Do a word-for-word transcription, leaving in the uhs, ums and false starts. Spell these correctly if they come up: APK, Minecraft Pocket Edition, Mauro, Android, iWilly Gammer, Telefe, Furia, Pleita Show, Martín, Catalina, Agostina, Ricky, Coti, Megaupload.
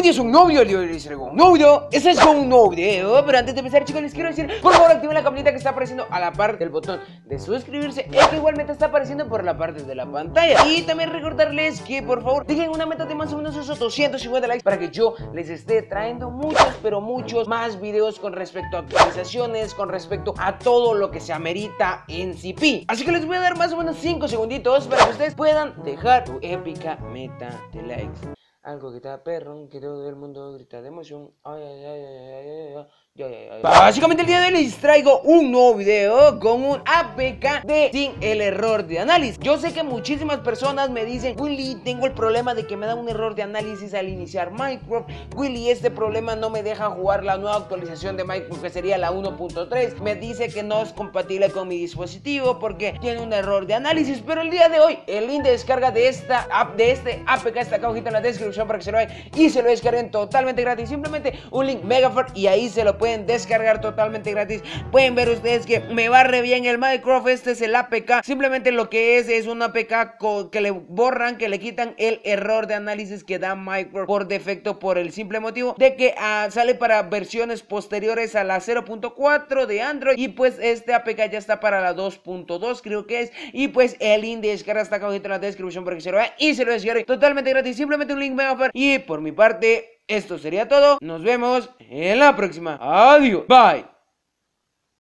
obvio es un novio, un novio, ese es un novio. Pero antes de empezar, chicos, les quiero decir, por favor, activen la campanita que está apareciendo a la parte del botón de suscribirse, es que igualmente está apareciendo por la parte de la pantalla. Y también recordarles que, por favor, dejen una meta de más o menos esos doscientos cincuenta likes para que yo les esté trayendo muchos, pero muchos más videos con respecto a actualizaciones, con respecto a todo lo que se amerita en C P. Así que les voy a dar más o menos cinco segunditos para que ustedes puedan dejar tu épica meta de likes. Algo que está perrón, que todo el mundo grita de emoción. Ay, ay, ay, ay, ay, ay. Yo, yo, yo, yo. Básicamente el día de hoy les traigo un nuevo video con un A P K de sin el error de análisis. Yo sé que muchísimas personas me dicen: Willy, tengo el problema de que me da un error de análisis al iniciar Minecraft. Willy, este problema no me deja jugar la nueva actualización de Minecraft, que sería la uno punto tres. Me dice que no es compatible con mi dispositivo porque tiene un error de análisis. Pero el día de hoy el link de descarga de esta app, de este A P K, está acá abajito en la descripción para que se lo vean y se lo descarguen totalmente gratis. Simplemente un link Megaupload y ahí se lo pueden descargar totalmente gratis. Pueden ver ustedes que me va re bien el Minecraft. Este es el A P K. Simplemente lo que es es un A P K que le borran, que le quitan el error de análisis que da Minecraft por defecto, por el simple motivo de que uh, sale para versiones posteriores a la cero punto cuatro de Android. Y pues este A P K ya está para la dos punto dos, creo que es. Y pues el link de descarga está acá abajito en la descripción para que se lo vean y se lo descarguen totalmente gratis. Simplemente un link me va a ofrecer. Y por mi parte, esto sería todo. Nos vemos en la próxima. Adiós. Bye.